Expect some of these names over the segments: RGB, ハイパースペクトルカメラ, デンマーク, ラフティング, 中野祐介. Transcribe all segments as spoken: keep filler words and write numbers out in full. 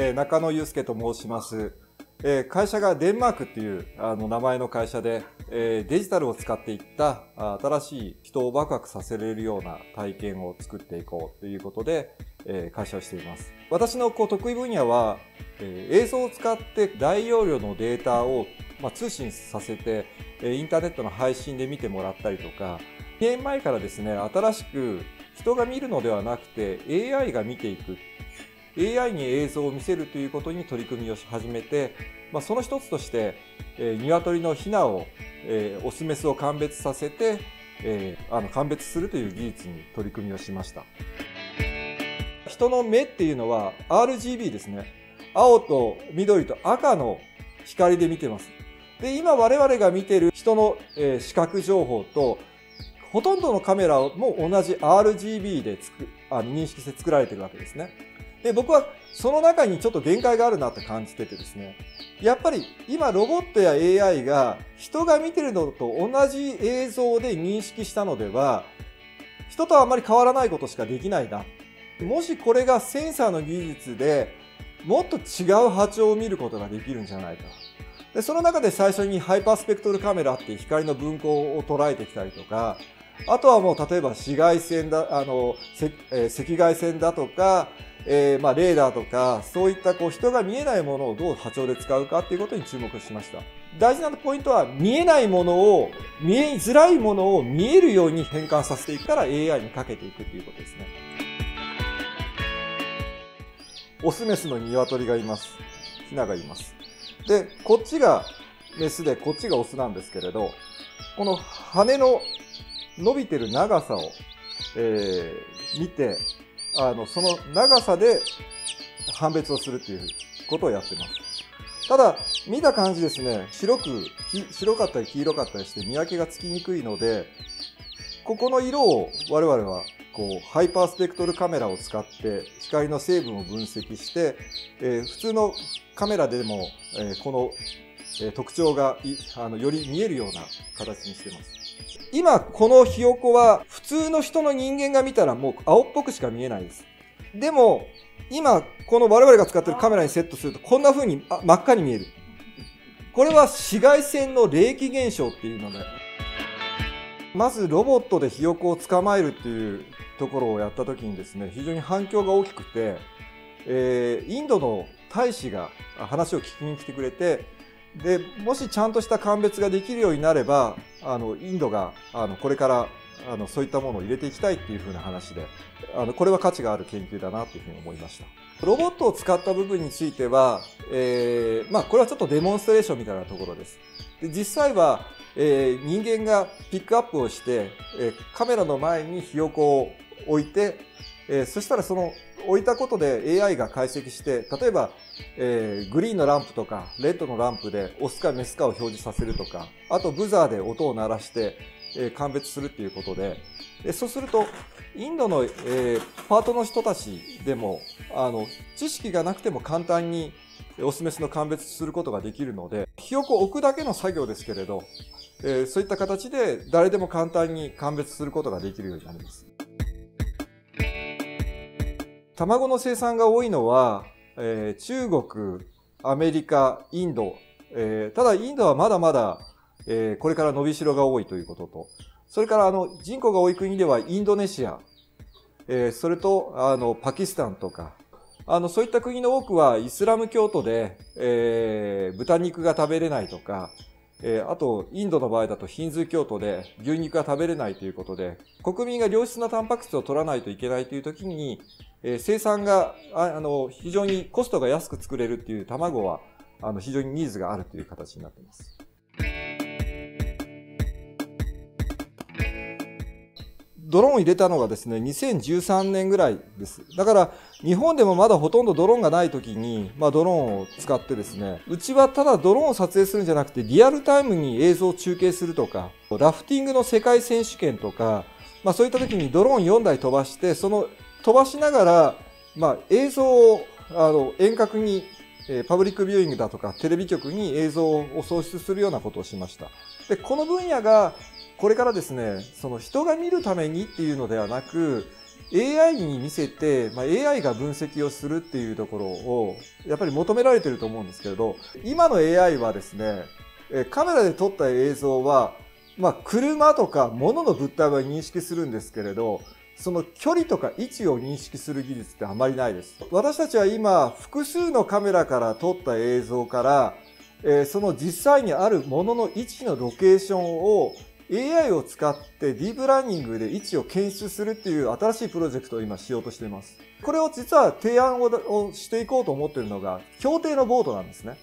えー、中野祐介と申します。えー、会社がデンマークっていうあの名前の会社で、えー、デジタルを使っていった新しい人をワクワクさせれるような体験を作っていこうということで、えー、会社をしています。私のこう得意分野は、えー、映像を使って大容量のデータを、まあ、通信させて、インターネットの配信で見てもらったりとか、にねんまえからですね、新しく人が見るのではなくて エーアイ が見ていく、エーアイ に映像を見せるということに取り組みをし始めて、まあ、その一つとして、えー、鶏のヒナを、えー、オスメスを鑑別させて、えー、あの鑑別するという技術に取り組みをしました。人の目っていうのは アールジービー ですね。青と緑と赤の光で見てます。で、今我々が見てる人の、えー、視覚情報とほとんどのカメラも同じ アールジービー でつくあの認識して作られてるわけですね。で、僕はその中にちょっと限界があるなと感じててですね、やっぱり今ロボットや エーアイ が人が見てるのと同じ映像で認識したのでは、人とはあまり変わらないことしかできないな。もしこれがセンサーの技術でもっと違う波長を見ることができるんじゃないか。で、その中で最初にハイパースペクトルカメラっていう光の分光を捉えてきたりとか、あとはもう例えば紫外線だ、あの、えー、赤外線だとか、えー、まあレーダーとか、そういったこう人が見えないものをどう波長で使うかっていうことに注目しました。大事なポイントは、見えないものを、見えづらいものを見えるように変換させていくから エーアイ にかけていくっていうことですね。オスメスの鶏がいます。ヒナがいます。で、こっちがメスで、こっちがオスなんですけれど、この羽の伸びてる長さを、えー、見て、あの、その長さで判別をするっていうことをやってます。ただ、見た感じですね、白く、白かったり黄色かったりして見分けがつきにくいので、ここの色を我々は、こう、ハイパースペクトルカメラを使って光の成分を分析して、えー、普通のカメラでも、えー、この、えー、特徴がい、あの、より見えるような形にしてます。今このひよこは普通の人の人間が見たらもう青っぽくしか見えないです。でも今この我々が使っているカメラにセットするとこんな風に真っ赤に見える。これは紫外線の冷気現象っていうので、まずロボットでひよこを捕まえるっていうところをやった時にですね、非常に反響が大きくて、えー、インドの大使が話を聞きに来てくれて、でもしちゃんとした鑑別ができるようになれば、あのインドがあのこれからあのそういったものを入れていきたいっていうふうな話で、あのこれは価値がある研究だなというふうに思いました。ロボットを使った部分については、えーまあ、これはちょっとデモンストレーションみたいなところです。で、実際は、えー、人間がピックアップをして、えー、カメラの前にひよこを置いて、えー、そしたらその置いたことで エーアイ が解析して、例えば、えー、グリーンのランプとか、レッドのランプでオスかメスかを表示させるとか、あとブザーで音を鳴らして、えー、鑑別するっていうことで、でそうすると、インドの、えー、パートの人たちでも、あの、知識がなくても簡単にオスメスの鑑別することができるので、ひよこを置くだけの作業ですけれど、えー、そういった形で誰でも簡単に鑑別することができるようになります。卵の生産が多いのは、えー、中国、アメリカ、インド、えー、ただインドはまだまだ、えー、これから伸びしろが多いということと、それからあの人口が多い国ではインドネシア、えー、それとあのパキスタンとか、あのそういった国の多くはイスラム教徒で、えー、豚肉が食べれないとか、えー、あとインドの場合だとヒンズー教徒で牛肉が食べれないということで、国民が良質なタンパク質を取らないといけないという時に、えー、生産がああの非常にコストが安く作れるっていう卵はあの非常にニーズがあるという形になっています。ドローンを入れたのがですね、にせんじゅうさんねんぐらいです。だから、日本でもまだほとんどドローンがない時に、まあドローンを使ってですね、うちはただドローンを撮影するんじゃなくて、リアルタイムに映像を中継するとか、ラフティングの世界選手権とか、まあそういった時にドローンよんだい飛ばして、その飛ばしながら、まあ映像を、あの、遠隔に、えー、パブリックビューイングだとか、テレビ局に映像を送出するようなことをしました。で、この分野が、これからですね、その人が見るためにっていうのではなく、エーアイ に見せて、まあ、エーアイ が分析をするっていうところをやっぱり求められてると思うんですけれど、今の エーアイ はですね、カメラで撮った映像は、まあ、車とか物の物体は認識するんですけれど、その距離とか位置を認識する技術ってあまりないです。私たちは今複数のカメラから撮った映像から、えー、その実際にあるものの位置のロケーションを エーアイ を使ってディープラーニングで位置を検出するっていう新しいプロジェクトを今しようとしています。これを実は提案をしていこうと思っているのが競艇のボートなんですね。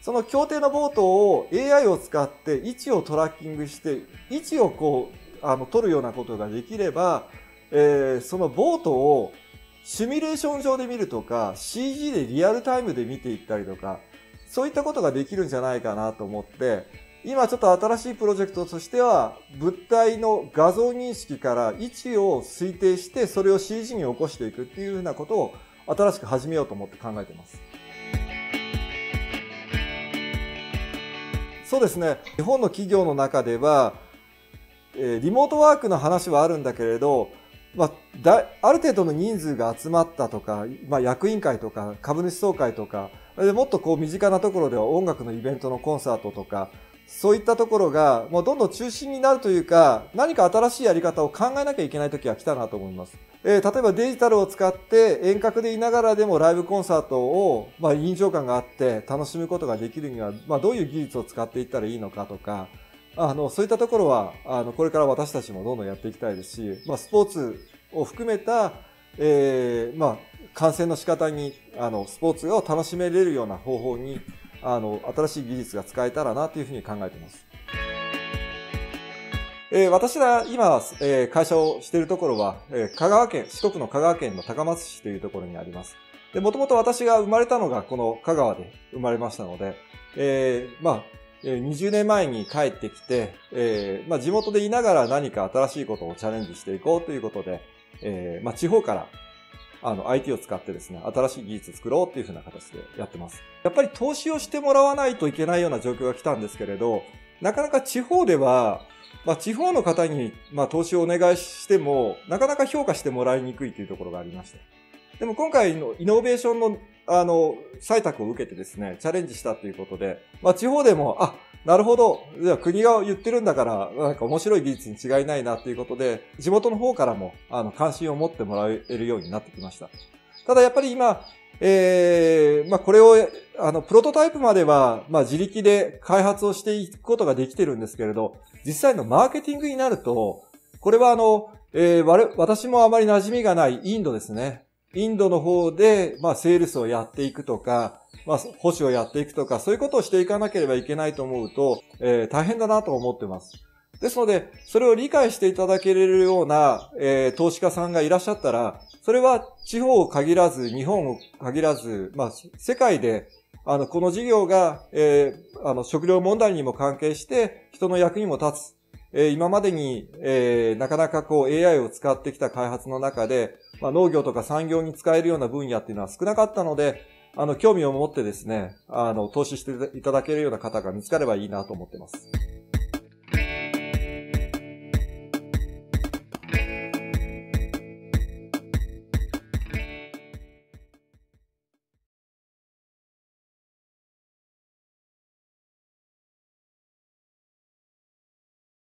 その競艇のボートを エーアイ を使って位置をトラッキングして位置をこうあの取るようなことができれば、えー、そのボートをシミュレーション上で見るとか シージー でリアルタイムで見ていったりとか、そういったことができるんじゃないかなと思って、今ちょっと新しいプロジェクトとしては物体の画像認識から位置を推定してそれを シージー に起こしていくっていうふうなことを新しく始めようと思って考えています。そうですね、日本の企業の中ではリモートワークの話はあるんだけれど、まあ、だある程度の人数が集まったとか、まあ、役員会とか株主総会とかでもっとこう身近なところでは音楽のイベントのコンサートとかそういったところがもうどんどん中心になるというか、何か新しいやり方を考えなきゃいけない時が来たなと思います。えー、例えばデジタルを使って遠隔でいながらでもライブコンサートを、まあ、臨場感があって楽しむことができるには、まあ、どういう技術を使っていったらいいのかとか、あのそういったところはあのこれから私たちもどんどんやっていきたいですし、まあ、スポーツを含めた、えーまあ、観戦の仕方にあのスポーツを楽しめれるような方法にあの新しい技術が使えたらなというふうに考えています。えー、私が今、えー、会社をしているところは、えー、香川県四国の香川県の高松市というところにあります。で、もともと私が生まれたのがこの香川で生まれましたので、えー、まあにじゅうねんまえに帰ってきて、えーまあ、地元でいながら何か新しいことをチャレンジしていこうということで、えーまあ、地方からあの アイティー を使ってですね、新しい技術を作ろうというふうな形でやってます。やっぱり投資をしてもらわないといけないような状況が来たんですけれど、なかなか地方では、まあ、地方の方に、まあ、投資をお願いしても、なかなか評価してもらいにくいというところがありました。でも今回のイノベーションのあの、採択を受けてですね、チャレンジしたということで、まあ地方でも、あ、なるほど、じゃあ国が言ってるんだから、なんか面白い技術に違いないなということで、地元の方からも、あの、関心を持ってもらえるようになってきました。ただやっぱり今、えー、まあこれを、あの、プロトタイプまでは、まあ自力で開発をしていくことができてるんですけれど、実際のマーケティングになると、これはあの、えー、私もあまり馴染みがないインドですね。インドの方で、まあ、セールスをやっていくとか、まあ、保守をやっていくとか、そういうことをしていかなければいけないと思うと、えー、大変だなと思ってます。ですので、それを理解していただけれるような、えー、投資家さんがいらっしゃったら、それは地方を限らず、日本を限らず、まあ、世界で、あの、この事業が、えー、あの、食料問題にも関係して、人の役にも立つ。えー、今までに、えー、なかなかこう エーアイ を使ってきた開発の中で、まあ、農業とか産業に使えるような分野っていうのは少なかったので、あの、興味を持ってですね、あの、投資していただけるような方が見つかればいいなと思ってます。